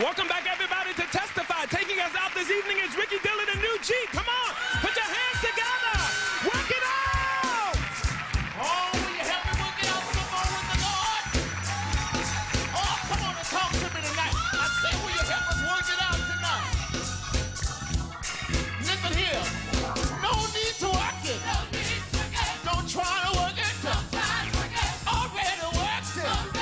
Welcome back, everybody, to Testify. Taking us out this evening is Ricky Dillard and New G. Come on, put your hands together. Work it out. Oh, will you help me work it out some more with the Lord? Oh, come on and talk to me tonight. I say, will you help us work it out tonight? Listen here. No need to work it. Don't try to work it. Already worked it.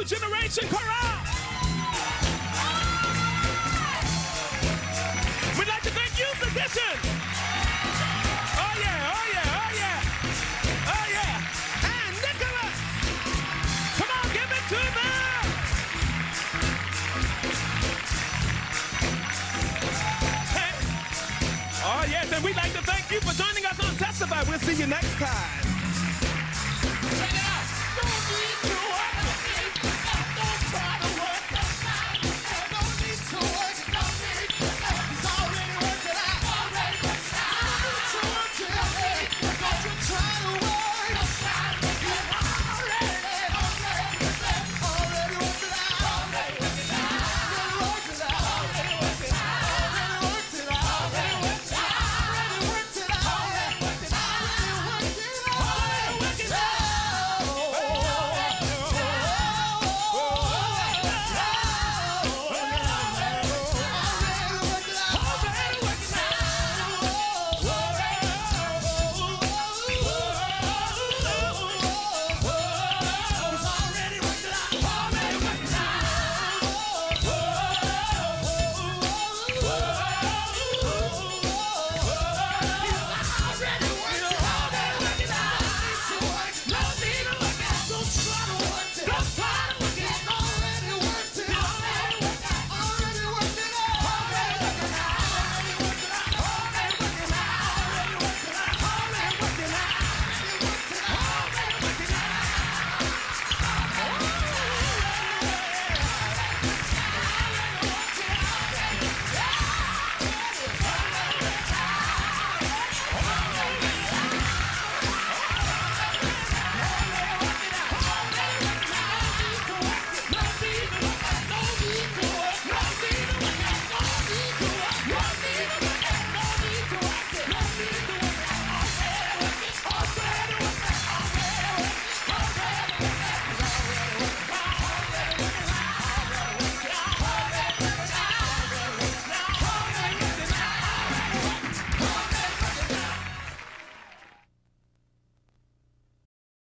Generation Corral. We'd like to thank you, physician. Oh yeah, oh yeah, oh yeah, oh yeah. And Nicholas, come on, give it to them. Hey. Oh yes, and we'd like to thank you for joining us on Testify. We'll see you next time.